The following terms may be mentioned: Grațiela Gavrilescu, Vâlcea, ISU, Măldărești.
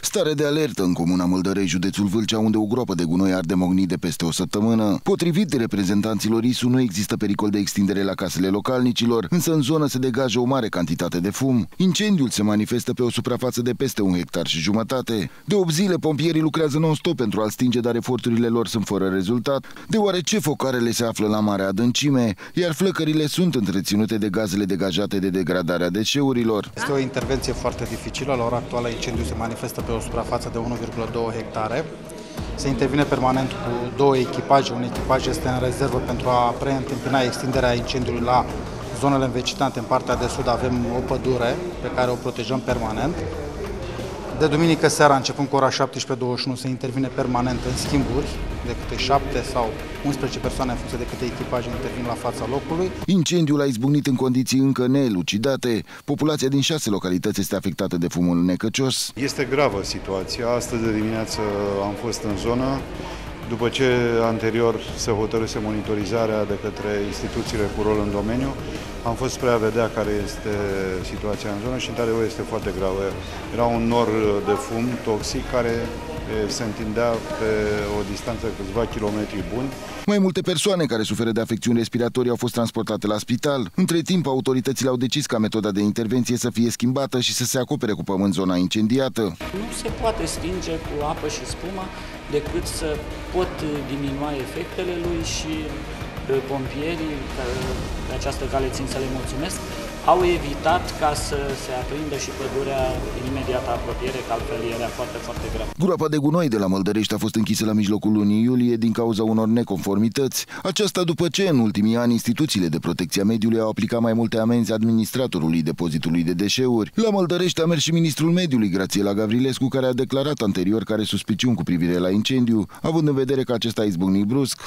Stare de alertă în comuna Măldărești, județul Vâlcea, unde o groapă de gunoi arde mocnit de peste o săptămână. Potrivit reprezentanților ISU, nu există pericol de extindere la casele localnicilor, însă în zonă se degajă o mare cantitate de fum. Incendiul se manifestă pe o suprafață de peste 1,5 hectare. De 8 zile, pompierii lucrează non-stop pentru a-l stinge, dar eforturile lor sunt fără rezultat, deoarece focarele se află la mare adâncime, iar flăcările sunt întreținute de gazele degajate de degradarea deșeurilor. Este o intervenție foarte dificilă. La ora actuală, incendiul se manifestă pe o suprafață de 1,2 hectare. Se intervine permanent cu 2 echipaje. Un echipaj este în rezervă pentru a preîntâmpina extinderea incendiului la zonele învecinate. În partea de sud avem o pădure pe care o protejăm permanent. De duminică seara, începând cu ora 17:21, se intervine permanent în schimburi, de câte 7 sau 11 persoane în funcție de câte echipaje intervin la fața locului. Incendiul a izbucnit în condiții încă neelucidate. Populația din 6 localități este afectată de fumul necăcios. Este gravă situația. Astăzi de dimineață am fost în zonă, după ce anterior se hotărâse monitorizarea de către instituțiile cu rol în domeniu. Am fost spre a vedea care este situația în zonă și, într-adevăr, este foarte gravă. Era un nor de fum toxic care se întindea pe o distanță de câțiva kilometri buni. Mai multe persoane care suferă de afecțiuni respiratorii au fost transportate la spital. Între timp, autoritățile au decis ca metoda de intervenție să fie schimbată și să se acopere cu pământ zona incendiată. Nu se poate stinge cu apă și spuma decât să pot diminua efectele lui și pompierii, pe această cale țin să le mulțumesc, au evitat ca să se aprindă și pădurea imediată apropiere, că altfel era foarte, foarte grav. Groapa de gunoi de la Măldărești a fost închisă la mijlocul lunii iulie din cauza unor neconformități. Aceasta după ce, în ultimii ani, instituțiile de protecție a mediului au aplicat mai multe amenzi administratorului depozitului de deșeuri. La Măldărești a mers și ministrul mediului, Grațiela Gavrilescu, care a declarat anterior că are suspiciuni cu privire la incendiu, având în vedere că acesta a izbucnit brusc.